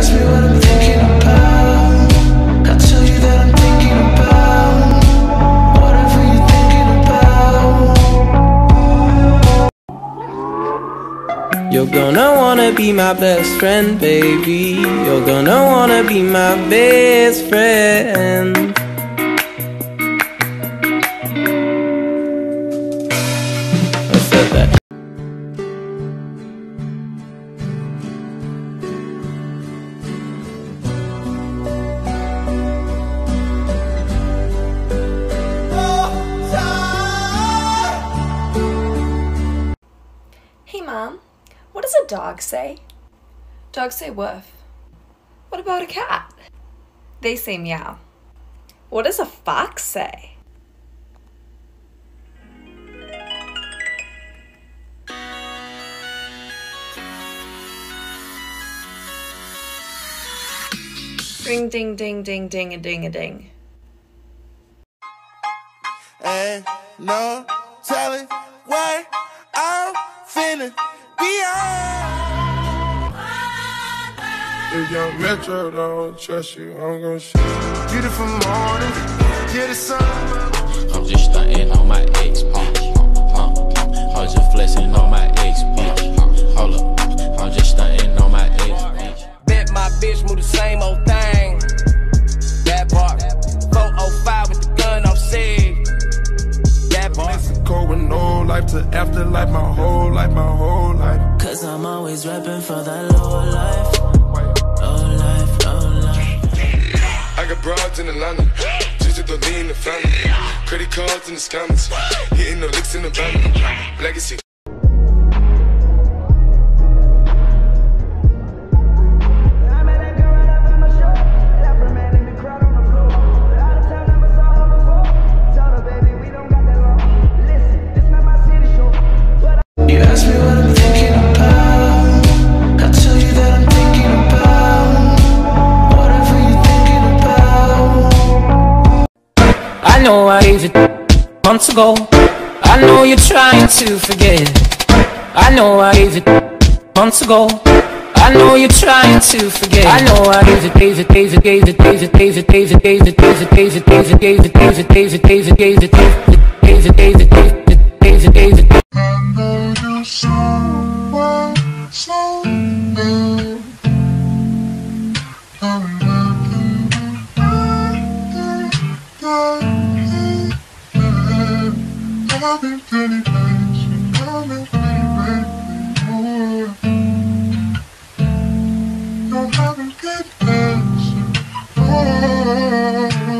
ask me what I'm thinking about, I'll tell you that I'm thinking about whatever you're thinking about. You're gonna wanna be my best friend, baby. You're gonna wanna be my best friend. What does a dog say? Dogs say woof. What about a cat? They say meow. What does a fox say? Ring ding ding ding ding a ding a ding. Ain't no telling what I'm feeling. If your metro don't trust you, I'm gonna shoot you. Beautiful morning, get the sun. I'm just stunting on my ex, I'm just flexing on my ex, hold up, I'm just stunting on my ex. Bet my bitch move the same old thing. That part, 405 with the gun, I'm sick. That part, Mexico with no life to afterlife, my whole life, my whole. Cause I'm always rapping for that low life. Oh life, oh life. I got broads in Atlanta, just a dolly in the family. Credit cards in the scammers, hitting the licks in the van. Legacy. I know I gave you months ago. I know you're trying to forget. I know I gave you months ago. I know you're trying to forget. I know I gave it, gave it, gave it, gave it, gave it, gave it, gave it, gave it, gave it, gave it, gave it, gave it, gave it, gave it, gave it, gave it, gave it, gave it, gave it, gave it. I know you somewhere, somewhere. I've been feeling crazy, I've been feeling crazy, oh, I've been feeling crazy, oh, I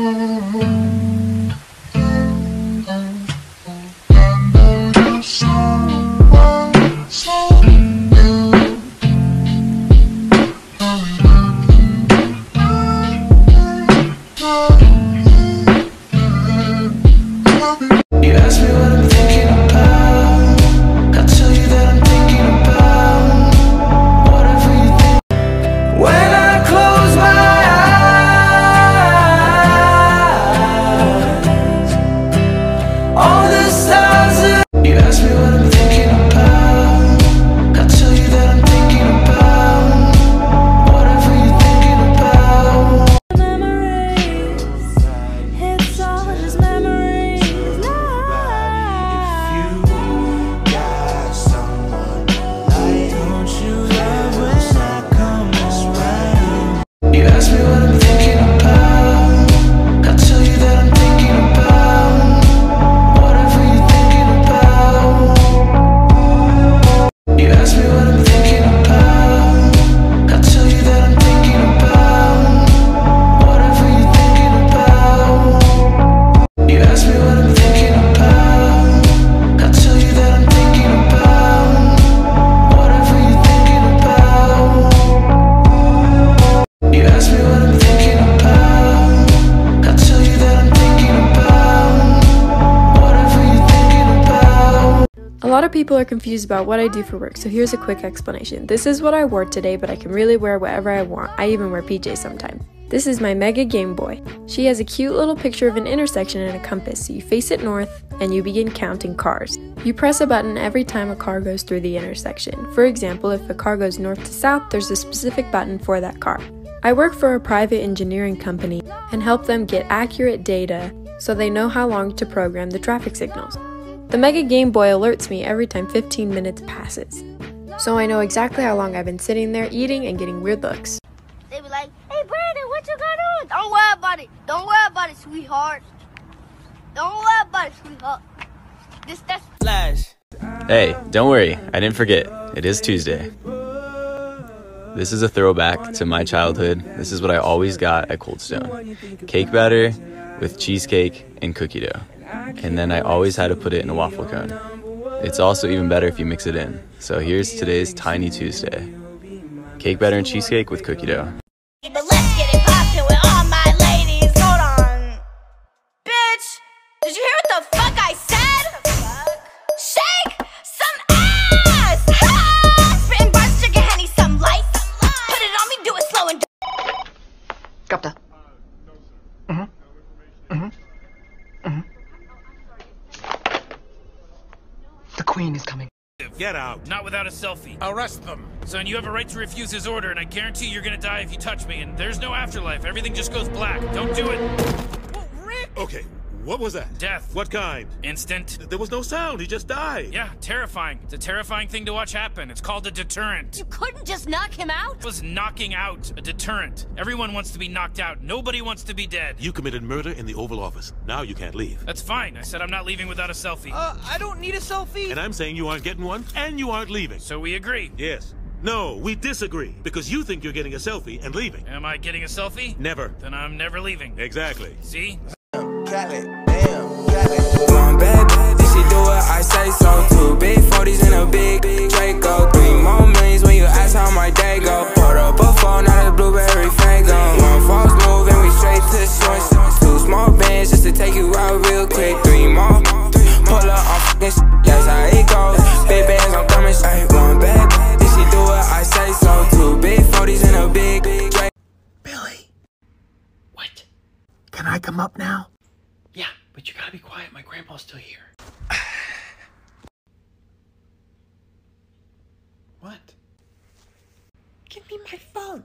know you're somewhere, somewhere, I've been feeling crazy. You ask me what I'm thinking about, I'll tell you that I'm thinking about whatever you think. When I close my eyes, all the stars are. You ask me what I'm thinking about, I'll tell you that I'm thinking about whatever you're thinking about. Memories, it's all just memories. A lot of people are confused about what I do for work, so here's a quick explanation. This is what I wore today, but I can really wear whatever I want. I even wear PJs sometimes. This is my Mega Game Boy. She has a cute little picture of an intersection and a compass, so you face it north and you begin counting cars. You press a button every time a car goes through the intersection. For example, if a car goes north to south, there's a specific button for that car. I work for a private engineering company and help them get accurate data so they know how long to program the traffic signals. The Mega Game Boy alerts me every time 15 minutes passes, so I know exactly how long I've been sitting there eating and getting weird looks. They be like, "Hey Brandon, what you got on?" "Don't worry about it. Don't worry about it, sweetheart. Don't worry about it, sweetheart." That's Flash. Hey, don't worry. I didn't forget. It is Tuesday. This is a throwback to my childhood. This is what I always got at Cold Stone. Cake batter with cheesecake and cookie dough. And then I always had to put it in a waffle cone. It's also even better if you mix it in. So here's today's Tiny Tuesday. Cake batter and cheesecake with cookie dough. But let's get it poppin' with all my ladies. Hold on. Bitch, did you hear what the fuck I said? The Queen is coming. Get out. Not without a selfie. Arrest them. Son, you have a right to refuse his order, and I guarantee you're gonna die if you touch me, and there's no afterlife. Everything just goes black. Don't do it. Well, Rick! Okay, what was that? Death. What kind? Instant. There was no sound. He just died. Yeah, terrifying. It's a terrifying thing to watch happen. It's called a deterrent. You couldn't just knock him out? It was knocking out a deterrent. Everyone wants to be knocked out. Nobody wants to be dead. You committed murder in the Oval Office. Now you can't leave. That's fine. I said I'm not leaving without a selfie. I don't need a selfie. And I'm saying you aren't getting one, and you aren't leaving. So we agree. Yes. No, we disagree, because you think you're getting a selfie and leaving. Am I getting a selfie? Never. Then I'm never leaving. Exactly. See? One bad bitch, she do what I say so. Two big 40s and a big Draco. 3 more millions when you ask how my day go. Put up a phone, not a blueberry fango. One false move and we straight to the 2 small bands just to take you out real quick. 3 more, pull up on fucking shit, that's how it goes. Big bands, I'm coming straight. One bad bitch, she do what I say so. 2 big 40s and a big Draco. Billy. What? Can I come up now? Yeah, but you gotta be quiet. My grandpa's still here. What? Give me my phone.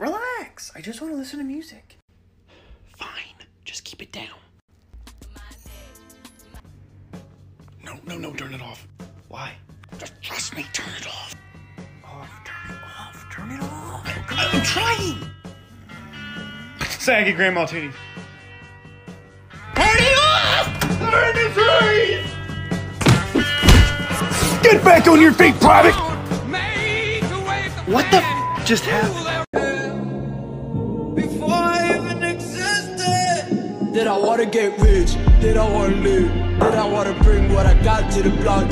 Relax. I just want to listen to music. Fine. Just keep it down. No, turn it off. Why? Just trust me. Turn it off. Turn it off. I'm trying. Saggy Grandma Toonie. Get back on your feet, Private! What the f just happened? Before I even existed. Did I wanna get rich? Did I wanna live? Did I wanna bring what I got to the block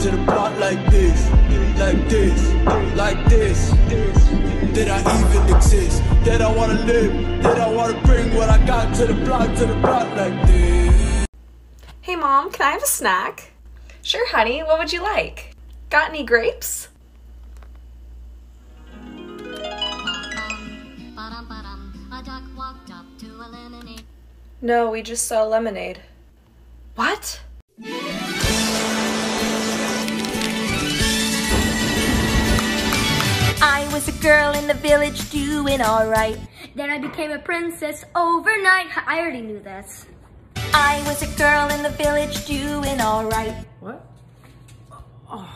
like this? Like this, like this. Did I even exist? Did I wanna live? Did I wanna bring what I got to the block like this? Hey Mom, can I have a snack? Sure honey, what would you like? Got any grapes? No, we just saw lemonade. What? I was a girl in the village doing alright. Then I became a princess overnight. I already knew this. I was a girl in the village doing alright. What? Oh.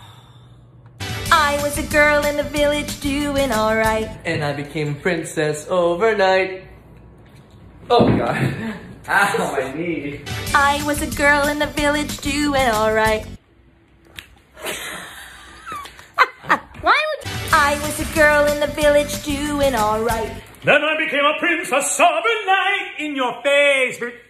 I was a girl in the village doing alright. And I became princess overnight. Oh my god. Ow, my knee. I was a girl in the village doing alright. Why would I was a girl in the village doing alright. Then I became a princess overnight in your face.